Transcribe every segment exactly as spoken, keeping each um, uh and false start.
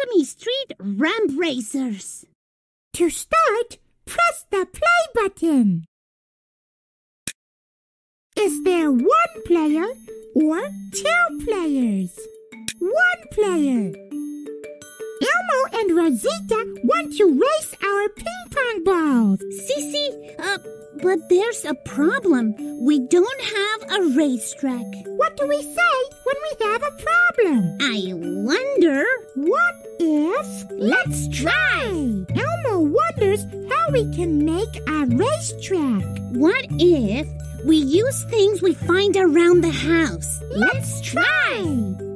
Sesame Street Ramp Racers. To start, press the play button. Is there one player or two players? One player. Elmo and Rosita want to race our ping pong balls. Sissy, uh, but there's a problem. We don't have a racetrack. What do we say when we have a problem? I wonder. What if... Let's try! Elmo wonders how we can make a racetrack. What if we use things we find around the house? Let's, Let's try. try!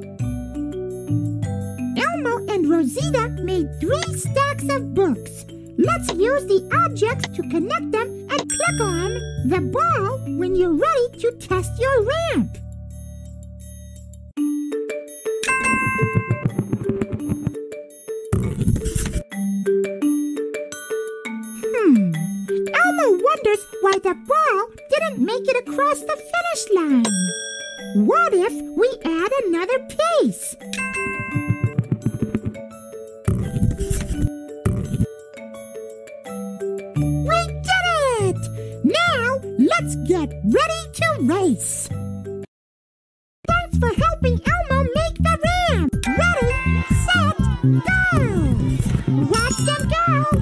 And Rosita made three stacks of books. Let's use the objects to connect them and click on the ball when you're ready to test your ramp. Hmm. Elmo wonders why the ball didn't make it across the finish line. What if we add another piece? Let's get ready to race! Thanks for helping Elmo make the ramp! Ready, set, go! Watch them go!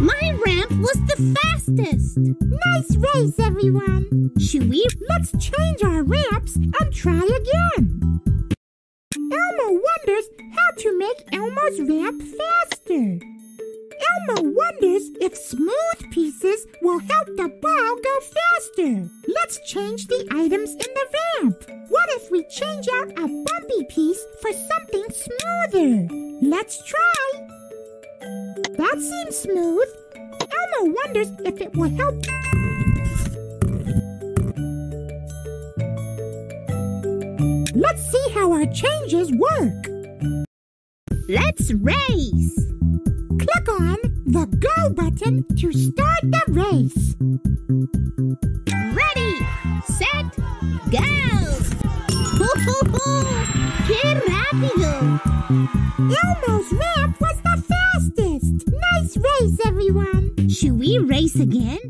My ramp was the fastest! Nice race, everyone! Should we? Let's change our ramps and try again! Elmo wonders how to make Elmo's ramp faster! Elmo wonders if smooth pieces will help the ball go faster. Let's change the items in the ramp. What if we change out a bumpy piece for something smoother? Let's try. That seems smooth. Elmo wonders if it will help. Let's see how our changes work. Let's race. Click on the Go button to start the race. Ready, set, go! Ho, ho, ho! ¡Qué rápido! Elmo's ramp was the fastest! Nice race, everyone! Should we race again?